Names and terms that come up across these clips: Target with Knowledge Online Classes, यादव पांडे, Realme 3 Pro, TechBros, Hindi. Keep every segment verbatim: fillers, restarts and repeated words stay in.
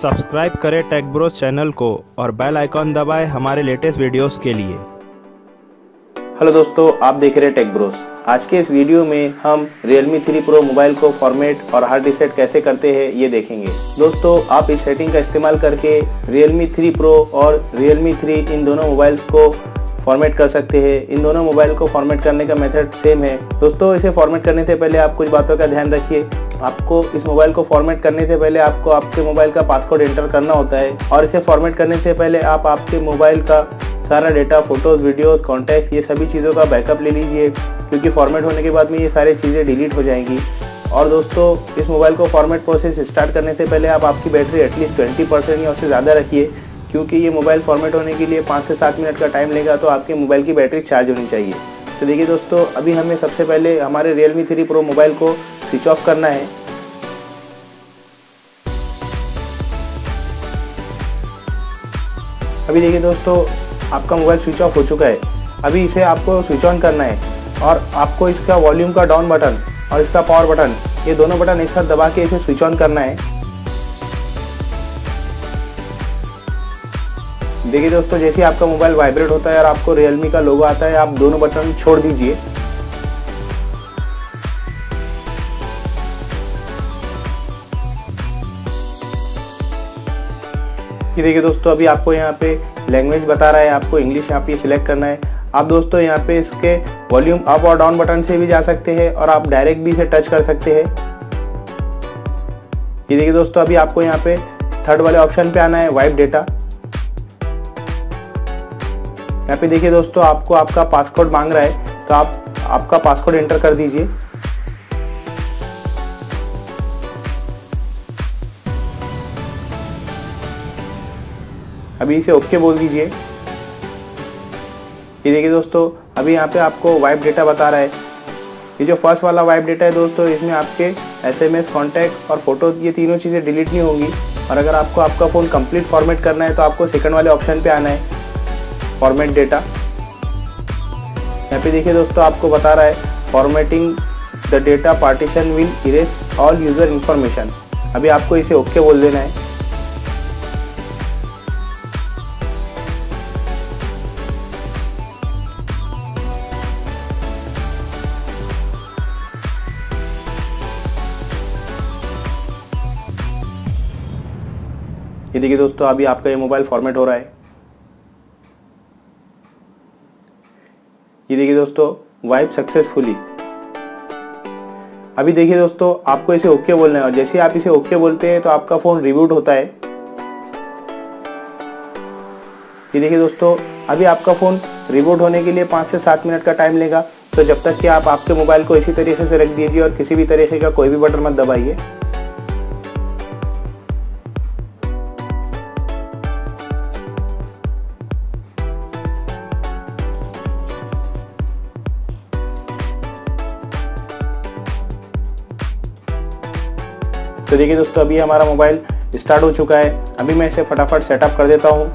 Subscribe करें टेकब्रोस channel को और बेल आइकॉन दबाएं हमारे लेटेस्ट वीडियोस के लिए। हेलो दोस्तों, आप देख रहे हैं टेकब्रोस। आज के इस वीडियो में हम Realme थ्री Pro मोबाइल को फॉर्मेट और हार्ड रीसेट कैसे करते हैं ये देखेंगे। दोस्तों, आप इस सेटिंग का इस्तेमाल करके Realme थ्री Pro और Realme थ्री इन दोनों मोबाइल्स को फॉर्मेट कर सकते हैं। इन दोनों मोबाइल को फॉर्मेट करने का मेथड सेम है। दोस्तों, इसे फॉर्मेट करने से पहले आप कुछ बातों का ध्यान रखिए। आपको इस मोबाइल को फॉर्मेट करने से पहले आपको आपके मोबाइल का पासवर्ड एंटर करना होता है और इसे फॉर्मेट करने से पहले आप आपके मोबाइल का सारा डेटा, फोटोज़, वीडियोस, कॉन्टैक्ट्स, ये सभी चीज़ों का बैकअप ले लीजिए, क्योंकि फॉर्मेट होने के बाद में ये सारी चीज़ें डिलीट हो जाएंगी। और दोस्तों, इस मोबाइल को फॉर्मेट प्रोसेस स्टार्ट करने से पहले आप आपकी बैटरी एटलीस्ट ट्वेंटी परसेंट या उससे ज़्यादा रखिए, क्योंकि ये मोबाइल फॉर्मेट होने के लिए पाँच से सात मिनट का टाइम लेगा, तो आपके मोबाइल की बैटरी चार्ज होनी चाहिए। तो देखिए दोस्तों, अभी हमें सबसे पहले हमारे Realme थ्री Pro मोबाइल को स्विच ऑफ करना है। अभी देखिए दोस्तों, आपका मोबाइल स्विच ऑफ हो चुका है। अभी इसे आपको स्विच ऑन करना है और आपको इसका वॉल्यूम का डाउन बटन और इसका पावर बटन, ये दोनों बटन एक साथ दबा के इसे स्विच ऑन करना है। देखिए दोस्तों, जैसे आपका मोबाइल वाइब्रेट होता है और आपको Realme का लोगो आता है, आप दोनों बटन छोड़ दीजिए। ये देखिए दोस्तों, अभी आपको यहाँ पे लैंग्वेज बता रहा है, आपको इंग्लिश यहाँ पे सिलेक्ट करना है। आप दोस्तों यहाँ पे इसके वॉल्यूम अप और डाउन बटन से भी जा सकते हैं और आप डायरेक्ट भी इसे टच कर सकते हैं। ये देखिए दोस्तों, अभी आपको यहाँ पे थर्ड वाले ऑप्शन पे आना है, वाइप डेटा। यहाँ पे देखिए दोस्तों, आपको आपका पासवर्ड मांग रहा है, तो आप आपका पासवर्ड एंटर कर दीजिए। अभी इसे ओके बोल दीजिए। ये देखिए दोस्तों, अभी यहाँ पे आपको वाइप डेटा बता रहा है। ये जो फर्स्ट वाला वाइप डेटा है दोस्तों, इसमें आपके एसएमएस, कॉन्टैक्ट और फोटो, ये तीनों चीज़ें डिलीट नहीं होंगी। और अगर आपको आपका फ़ोन कंप्लीट फॉर्मेट करना है तो आपको सेकंड वाले ऑप्शन पे आना है, फॉर्मेट डेटा। यहाँ पे देखिए दोस्तों, आपको बता रहा है formatting the data partition will erase all user information. अभी आपको इसे ओके बोल देना है। ये देखिए दोस्तों, अभी आपका ये मोबाइल फॉर्मेट हो रहा है। ये देखिए दोस्तों, वाइप सक्सेसफुली। अभी देखिए दोस्तों, आपको इसे ओके बोलना है और जैसे आप इसे ओके बोलते हैं तो आपका फोन रिबूट होता है। ये देखिए दोस्तों, अभी आपका फोन रिबूट होने के लिए पाँच से सात मिनट का टाइम लेगा, तो जब तक कि आप आपके मोबाइल को इसी तरीके से रख दीजिए और किसी भी तरीके का कोई भी बटन मत दबाइए। तो देखिए दोस्तों, अभी हमारा मोबाइल स्टार्ट हो चुका है। अभी मैं इसे फटाफट सेटअप कर देता हूँ।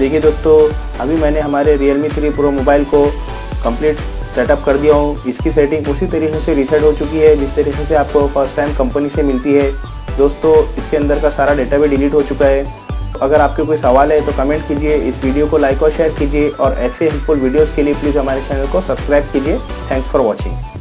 देखिए दोस्तों, अभी मैंने हमारे Realme थ्री Pro मोबाइल को कंप्लीट सेटअप कर दिया हूँ। इसकी सेटिंग उसी तरीके से रीसेट हो चुकी है जिस तरीके से आपको फर्स्ट टाइम कंपनी से मिलती है। दोस्तों, इसके अंदर का सारा डेटा भी डिलीट हो चुका है। तो अगर आपके कोई सवाल है तो कमेंट कीजिए, इस वीडियो को लाइक और शेयर कीजिए और ऐसे हेल्पफुल वीडियोज़ के लिए प्लीज़ हमारे चैनल को सब्सक्राइब कीजिए। Thanks for watching.